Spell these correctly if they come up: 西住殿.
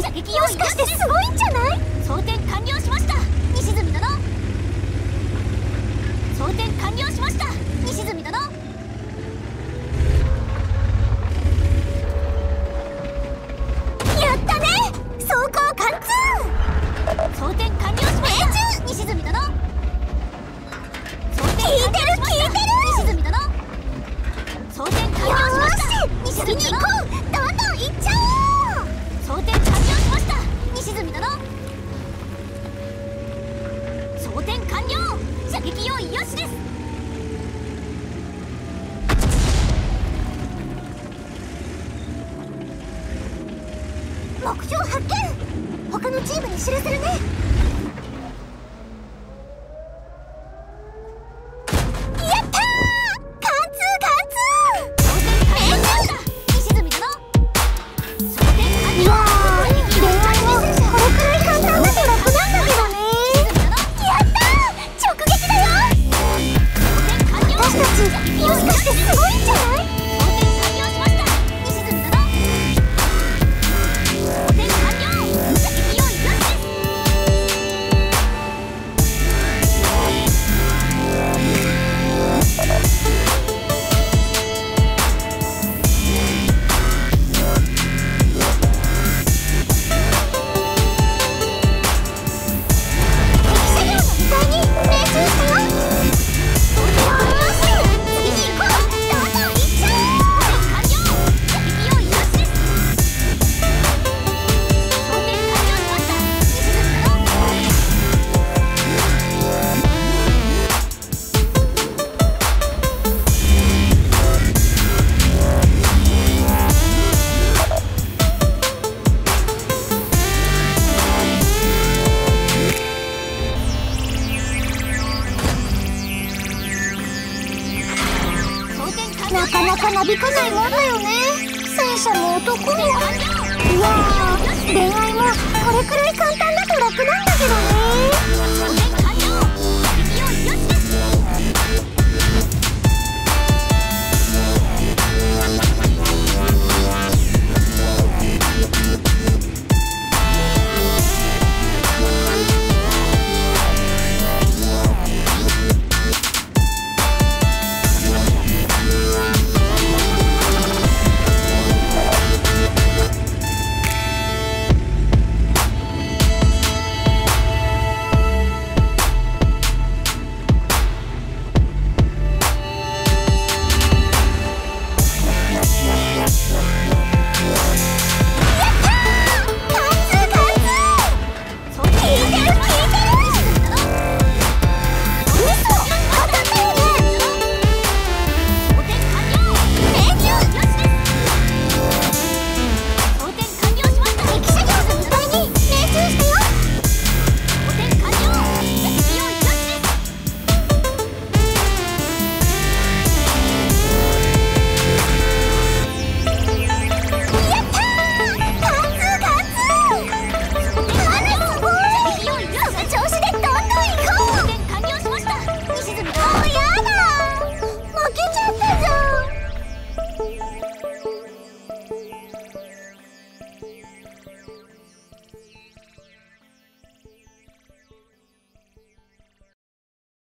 ち、もしかしてすごいんじゃない？装填完了しました。西住殿、装填完了しました。西住殿、やったね。装甲貫通、装填完了しました。西住殿、装填完了しました。聞いてる聞いてる。西住殿、装填完了しました。西住殿、どんどん行っちゃおう。装填完了しました。西住殿、装填完了。射撃用意よしです。目標発見。他のチームに知らせるね。やったー、貫通貫通。西住殿、もしかしてすごいんじゃない？なかなかなびかないもんだよね。戦車も男も。いやー、恋愛もこれくらい簡単だと楽なんだけどね。